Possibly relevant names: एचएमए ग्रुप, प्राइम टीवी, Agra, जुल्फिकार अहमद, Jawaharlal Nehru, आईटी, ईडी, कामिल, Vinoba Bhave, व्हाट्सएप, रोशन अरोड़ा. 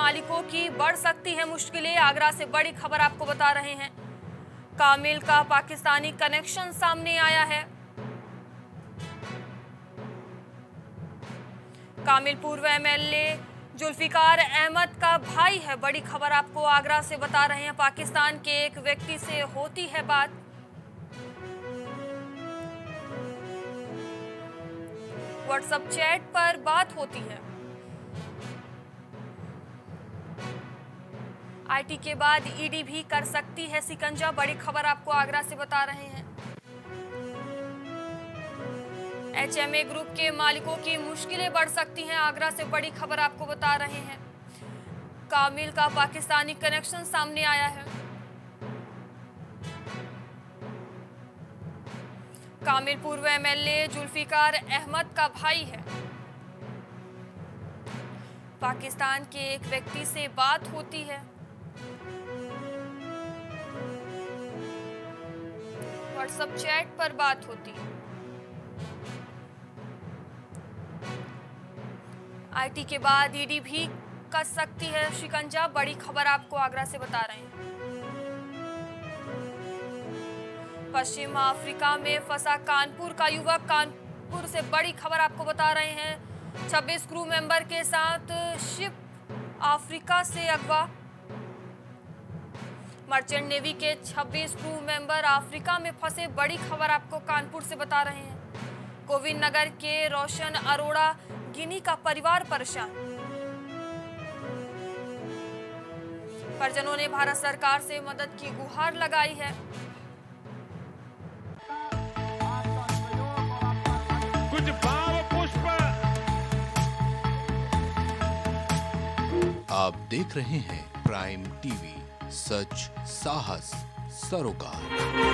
मालिकों की बढ़ सकती है मुश्किलें। आगरा से बड़ी खबर आपको बता रहे हैं, कामिल का पाकिस्तानी कनेक्शन सामने आया है। कामिल पूर्व एमएलए जुल्फिकार अहमद का भाई है। बड़ी खबर आपको आगरा से बता रहे हैं, पाकिस्तान के एक व्यक्ति से होती है बात। व्हाट्सएप चैट पर बात होती है। आईटी के बाद ईडी भी कर सकती है सिकंजा। बड़ी खबर आपको आगरा से बता रहे हैं, एचएमए ग्रुप के मालिकों की मुश्किलें बढ़ सकती हैं। आगरा से बड़ी खबर आपको बता रहे हैं, कामिल का पाकिस्तानी कनेक्शन सामने आया है। कामिल पूर्व एमएलए जुल्फिकार अहमद का भाई है। पाकिस्तान के एक व्यक्ति से बात होती है। व्हाट्सएप चैट पर बात होती है। आईटी के बाद ईडी भी कस सकती है शिकंजा। बड़ी खबर आपको आगरा से बता रहे हैं, पश्चिम अफ्रीका में फंसा कानपुर का युवक। कानपुर से बड़ी खबर आपको बता रहे हैं, 26 क्रू मेंबर के साथ शिप अफ्रीका से अगवा। मर्चेंट नेवी के 26 क्रू मेंबर अफ्रीका में फंसे। बड़ी खबर आपको कानपुर से बता रहे हैं। गोविंद नगर के रोशन अरोड़ा गिनी का परिवार परेशान। परिजनों ने भारत सरकार से मदद की गुहार लगाई है। कुछ भाव पुष्प आप देख रहे हैं प्राइम टीवी, सच साहस सरोकार।